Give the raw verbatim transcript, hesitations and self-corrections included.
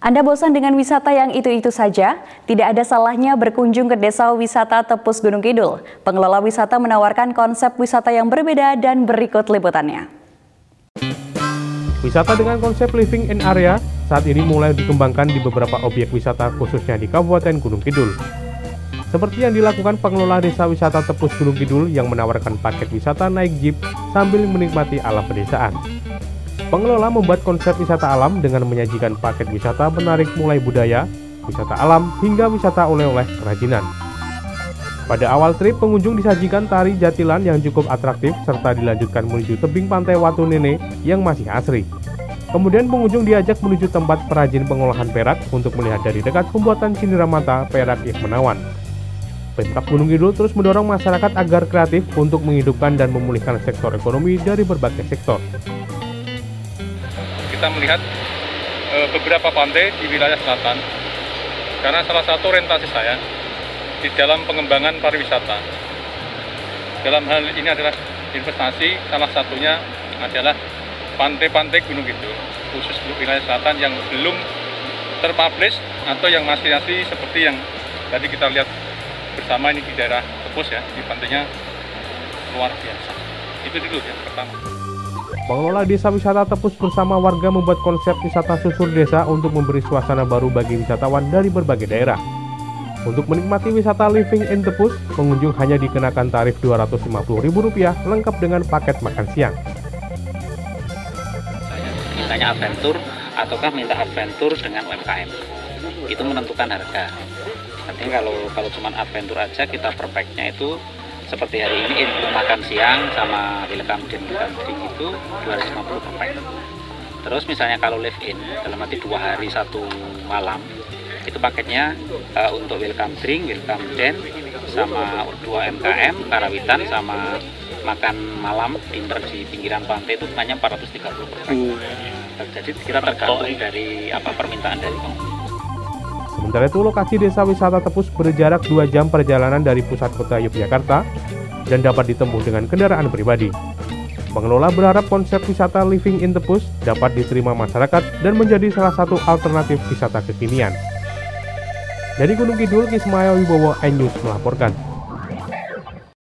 Anda bosan dengan wisata yang itu-itu saja? Tidak ada salahnya berkunjung ke desa wisata Tepus Gunung Kidul. Pengelola wisata menawarkan konsep wisata yang berbeda dan berikut liputannya. Wisata dengan konsep living in area saat ini mulai dikembangkan di beberapa objek wisata khususnya di Kabupaten Gunung Kidul. Seperti yang dilakukan pengelola desa wisata Tepus Gunung Kidul yang menawarkan paket wisata naik jeep sambil menikmati alam pedesaan. Pengelola membuat konsep wisata alam dengan menyajikan paket wisata menarik mulai budaya, wisata alam, hingga wisata oleh-oleh kerajinan. Pada awal trip, pengunjung disajikan tari jatilan yang cukup atraktif serta dilanjutkan menuju tebing pantai Watu Nene yang masih asri. Kemudian pengunjung diajak menuju tempat perajin pengolahan perak untuk melihat dari dekat pembuatan cindera mata perak yang menawan. Pemkab Gunung Kidul terus mendorong masyarakat agar kreatif untuk menghidupkan dan memulihkan sektor ekonomi dari berbagai sektor. Kita melihat e, beberapa pantai di wilayah selatan karena salah satu orientasi saya di dalam pengembangan pariwisata. Dalam hal ini adalah investasi, salah satunya adalah pantai-pantai Gunung Kidul khusus untuk wilayah selatan yang belum terpublish atau yang masih-masih seperti yang tadi kita lihat bersama ini di daerah Tepus ya, di pantainya luar biasa. Itu dulu yang pertama. Pengelola desa wisata Tepus bersama warga membuat konsep wisata susur desa untuk memberi suasana baru bagi wisatawan dari berbagai daerah. Untuk menikmati wisata living in Tepus, pengunjung hanya dikenakan tarif dua ratus lima puluh ribu rupiah lengkap dengan paket makan siang. Mintanya adventure ataukah minta adventure dengan U M K M, itu menentukan harga. Artinya kalau kalau cuma adventure aja kita per pack-nya itu seperti hari ini, include makan siang sama direkam dan direkam drink itu dua ratus lima puluh per pack. Terus misalnya kalau live in, dalam arti dua hari satu malam, itu paketnya uh, untuk welcome drink, welcome den, sama dua M K M, karawitan, sama makan malam, dinner di pinggiran pantai itu hanya empat ratus tiga puluh per pack. Jadi kita tergantung dari apa permintaan dari pengunjung. Sementara itu, lokasi desa wisata Tepus berjarak dua jam perjalanan dari pusat kota Yogyakarta dan dapat ditempuh dengan kendaraan pribadi. Pengelola berharap konsep wisata living in Tepus dapat diterima masyarakat dan menjadi salah satu alternatif wisata kekinian. Dari Gunung Kidul, Ismail Wibowo, iNews melaporkan.